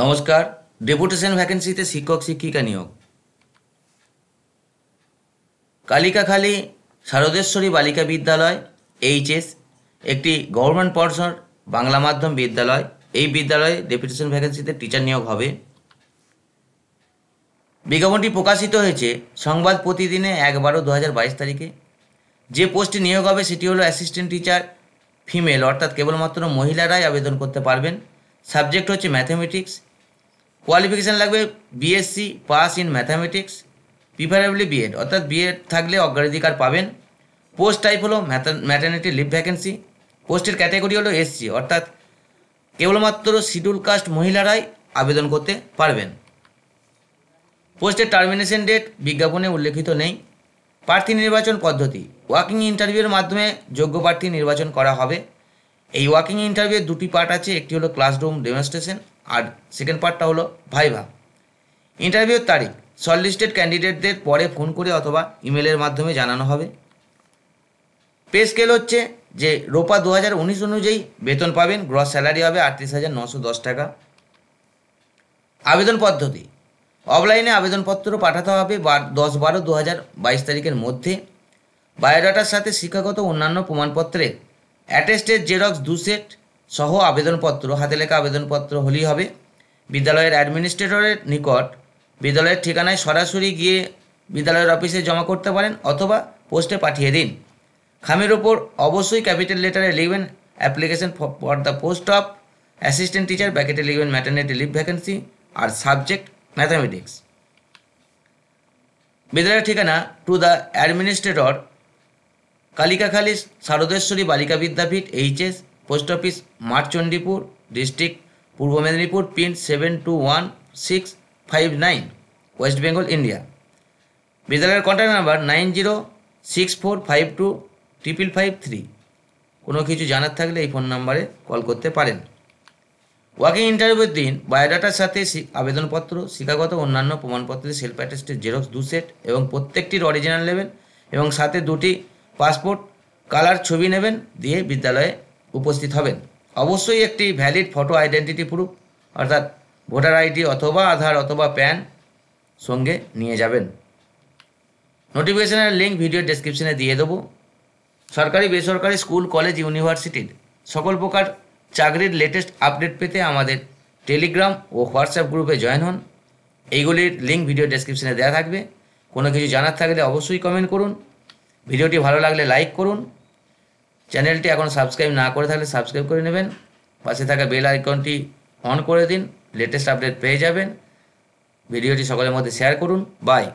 নমস্কার। ডেপুটেশন ভ্যাকেন্সিতে শিক্ষক শিক্ষিকা নিয়োগ। কালিকাখালী শারদেশ্বরী বালিকা বিদ্যালয় এইচএস একটি গভর্নমেন্ট পর্ষদ বাংলা মাধ্যম বিদ্যালয়। এই বিদ্যালয়ে ডেপুটেশন ভ্যাকেন্সিতে টিচার নিয়োগ হবে। বিজ্ঞাপনটি প্রকাশিত হয়েছে সংবাদ প্রতিদিনে 11/12/2022 তারিখে। যে পোস্টে নিয়োগ হবে সেটি হলো অ্যাসিস্ট্যান্ট টিচার ফিমেল, অর্থাৎ কেবলমাত্র মহিলারাই আবেদন করতে পারবেন। সাবজেক্ট হচ্ছে ম্যাথামেটিক্স। কোয়ালিফিকেশান লাগবে BSc pass in mathematics, preferably BEd, অর্থাৎ বিএড থাকলে অগ্রাধিকার পাবেন। পোস্ট টাইপ হলো ম্যাটারনিটি লিভ ভ্যাকেন্সি। পোস্টের ক্যাটাগরি হলো এসসি, অর্থাৎ কেবলমাত্র শিডিউল কাস্ট মহিলারাই আবেদন করতে পারবেন। পোস্টের টার্মিনেশন ডেট বিজ্ঞাপনে উল্লেখিত নেই। প্রার্থী নির্বাচন পদ্ধতি, ওয়াকিং ইন্টারভিউয়ের মাধ্যমে যোগ্য প্রার্থী নির্বাচন করা হবে। এই ওয়াকিং ইন্টারভিউয়ের দুটি পার্ট আছে, একটি হলো ক্লাসরুম ডেমনস্ট্রেশন আর সেকেন্ড পার্টটা হলো ভাইভা। ইন্টারভিউর তারিখ শর্টলিস্টেড ক্যান্ডিডেটদের পরে ফোন করে অথবা ইমেলের মাধ্যমে জানানো হবে। পে স্কেল হচ্ছে যে রোপা 2019 অনুযায়ী বেতন পাবেন। গ্রস স্যালারি হবে 38,910 টাকা। আবেদন পদ্ধতি, অফলাইনে আবেদনপত্র পাঠাতে হবে 10/12/2022 তারিখের মধ্যে। বায়োডাটার সাথে শিক্ষাগত অন্যান্য প্রমাণপত্রে অ্যাটেস্টেড জেরক্স 2 সেট সহ আবেদনপত্র, হাতে লেখা আবেদনপত্র হলেই হবে। বিদ্যালয়ের অ্যাডমিনিস্ট্রেটরের নিকট বিদ্যালয়ের ঠিকানায় সরাসরি গিয়ে বিদ্যালয়ের অফিসে জমা করতে পারেন অথবা পোস্টে পাঠিয়ে দিন। খামের ওপর অবশ্যই ক্যাপিটাল লেটারে লিখবেন application for the post of assistant teacher, ব্র্যাকেটে লিখবেন ম্যাটারনিটি লিভ ভ্যাকেন্সি আর সাবজেক্ট ম্যাথামেটিক্স। বিদ্যালয়ের ঠিকানা to the administrator, Kalikakhali Sharadeshwari Balika Vidyapith HS, post office Marchandipur, district Purba Medinipur, pin 72165 9, West Bengal, India. বিদ্যালয়ের কন্ট্যাক্ট নাম্বার 9064525553। কোনো কিছু জানার থাকলে এই ফোন নাম্বারে কল করতে পারেন। ওয়াকিং ইন্টারভিউর দিন বায়োডাটার সাথে আবেদনপত্র, শিক্ষাগত অন্যান্য প্রমাণপত্রের সেলফ অ্যাটেস্টেড জেরক্স 2 সেট এবং প্রত্যেকটির অরিজিনাল নেবেন এবং সাথে 2টি পাসপোর্ট কালার ছবি নেবেন, দিয়ে বিদ্যালয়ে উপস্থিত হবেন। অবশ্যই একটি ভ্যালিড ফটো আইডেন্টিটি প্রুফ, অর্থাৎ ভোটার আইডি অথবা আধার অথবা প্যান সঙ্গে নিয়ে যাবেন। নোটিফিকেশনের লিঙ্ক ভিডিও ডেসক্রিপশনে দিয়ে দেবো। সরকারি বেসরকারি স্কুল কলেজ ইউনিভার্সিটির সকল প্রকার চাকরির লেটেস্ট আপডেট পেতে আমাদের টেলিগ্রাম ও হোয়াটসঅ্যাপ গ্রুপে জয়েন হন। এইগুলির লিঙ্ক ভিডিও ডেসক্রিপশনে দেওয়া থাকবে। কোনো কিছু জানার থাকলে অবশ্যই কমেন্ট করুন। ভিডিওটি ভালো লাগলে লাইক করুন। চ্যানেলটি এখন সাবস্ক্রাইব না করে থাকলে সাবস্ক্রাইব করে নেবেন। পাশে থাকা বেল আইকনটি অন করে দিন, লেটেস্ট আপডেট পেয়ে যাবেন। ভিডিওটি সকলের মধ্যে শেয়ার করুন। বাই।